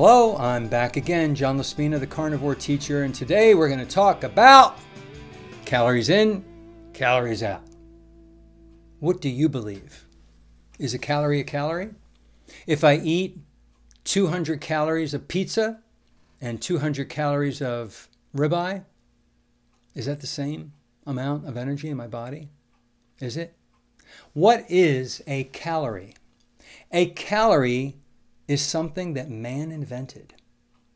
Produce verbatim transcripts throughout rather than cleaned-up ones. Hello, I'm back again, John Laspina, the carnivore teacher, and today we're going to talk about calories in, calories out. What do you believe? Is a calorie a calorie? If I eat two hundred calories of pizza and two hundred calories of ribeye, is that the same amount of energy in my body? Is it? What is a calorie? A calorie is something that man invented,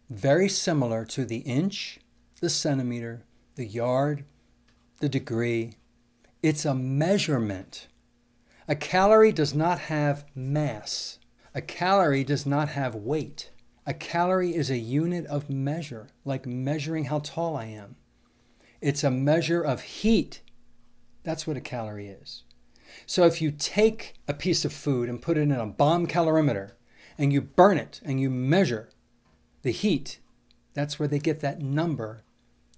very similar to the inch, the centimeter, the yard, the degree. It's a measurement. A calorie does not have mass. A calorie does not have weight. A calorie is a unit of measure, like measuring how tall I am. It's a measure of heat. That's what a calorie is. So if you take a piece of food and put it in a bomb calorimeter, and you burn it and you measure the heat, that's where they get that number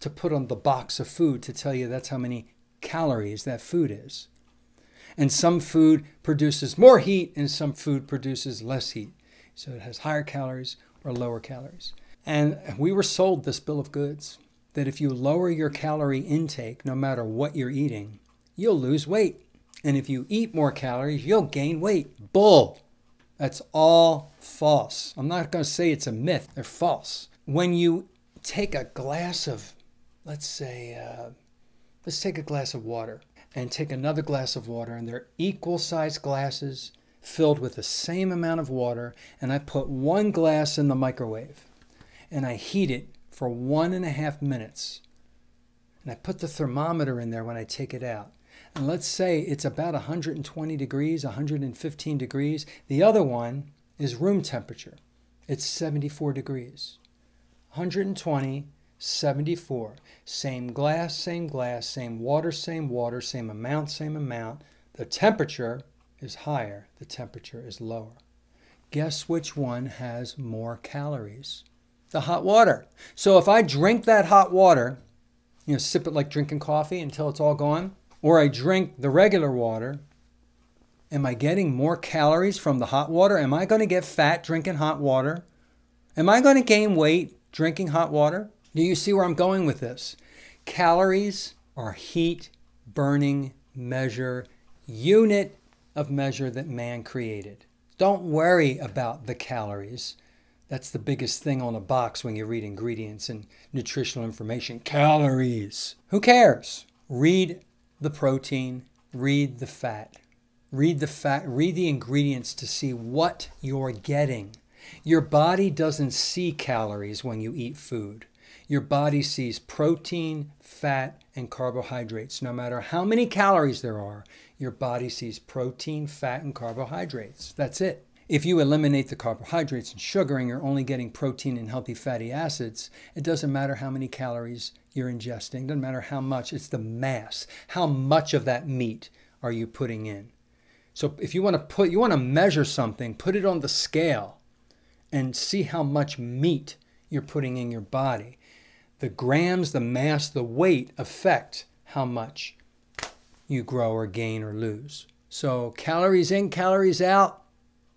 to put on the box of food to tell you that's how many calories that food is. And some food produces more heat and some food produces less heat. So it has higher calories or lower calories. And we were sold this bill of goods that if you lower your calorie intake, no matter what you're eating, you'll lose weight. And if you eat more calories, you'll gain weight. Bull! That's all false. I'm not going to say it's a myth. They're false. When you take a glass of, let's say, uh, let's take a glass of water and take another glass of water, and they're equal-sized glasses filled with the same amount of water, and I put one glass in the microwave, and I heat it for one and a half minutes, and I put the thermometer in there when I take it out. And let's say it's about one hundred twenty degrees, one hundred fifteen degrees. The other one is room temperature. It's seventy-four degrees. one hundred twenty, seventy-four. Same glass, same glass, same water, same water, same amount, same amount. The temperature is higher. The temperature is lower. Guess which one has more calories? The hot water. So if I drink that hot water, you know, sip it like drinking coffee until it's all gone, or I drink the regular water, am I getting more calories from the hot water? Am I going to get fat drinking hot water? Am I going to gain weight drinking hot water? Do you see where I'm going with this? Calories are heat burning measure, unit of measure that man created. Don't worry about the calories. That's the biggest thing on a box when you read ingredients and nutritional information. Calories. Who cares? Read the protein, read the fat, read the fat, read the ingredients to see what you're getting. Your body doesn't see calories when you eat food. Your body sees protein, fat, and carbohydrates. No matter how many calories there are, your body sees protein, fat, and carbohydrates. That's it. If you eliminate the carbohydrates and sugar and you're only getting protein and healthy fatty acids, it doesn't matter how many calories you're ingesting. It doesn't matter how much. It's the mass. How much of that meat are you putting in? So if you want to put, you want to measure something, put it on the scale and see how much meat you're putting in your body. The grams, the mass, the weight affect how much you grow or gain or lose. So calories in, calories out.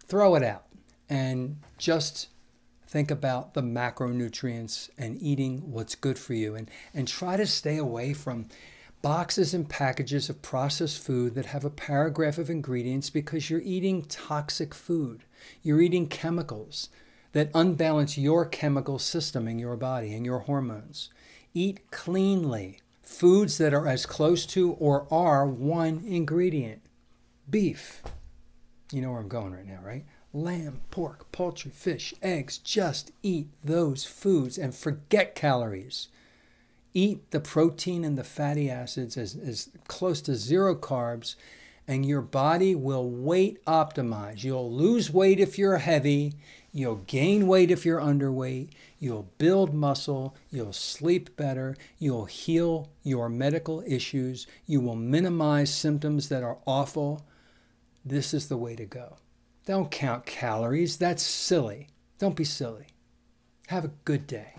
Throw it out and just think about the macronutrients and eating what's good for you, and, and try to stay away from boxes and packages of processed food that have a paragraph of ingredients, because you're eating toxic food. You're eating chemicals that unbalance your chemical system in your body and your hormones. Eat cleanly. Foods that are as close to or are one ingredient. Beef. You know where I'm going right now, right? Lamb, pork, poultry, fish, eggs. Just eat those foods and forget calories. Eat the protein and the fatty acids as, as close to zero carbs, and your body will weight optimize. You'll lose weight if you're heavy. You'll gain weight if you're underweight. You'll build muscle. You'll sleep better. You'll heal your medical issues. You will minimize symptoms that are awful. This is the way to go. Don't count calories. That's silly. Don't be silly. Have a good day.